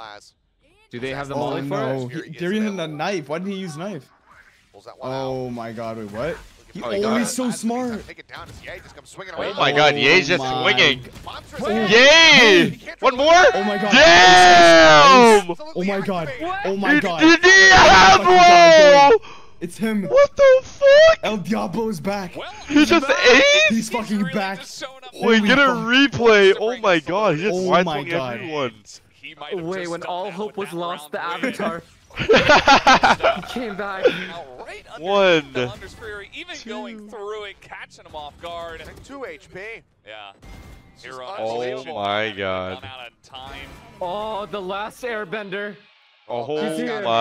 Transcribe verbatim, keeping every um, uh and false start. class. Do they have the molly for us? Oh, no. They're using the knife. Why didn't he use knife? Oh my god, wait, what? He oh, always so smart. Oh my god, Ye's just swinging. Yay! One more? Oh my god. Damn! Oh my god. Oh my god. The Diablo! It's him. What the fuck? El Diablo's back. He just ate? He's fucking back. Wait, get a replay. Oh my god. He just wide-swinged everyone. Wait, when all hope was lost, the Avatar. He came back. Right under one, the even two. Going through it, catching him off guard. Like two H P. Yeah. Oh my god. Time. Oh, the last airbender. Oh my.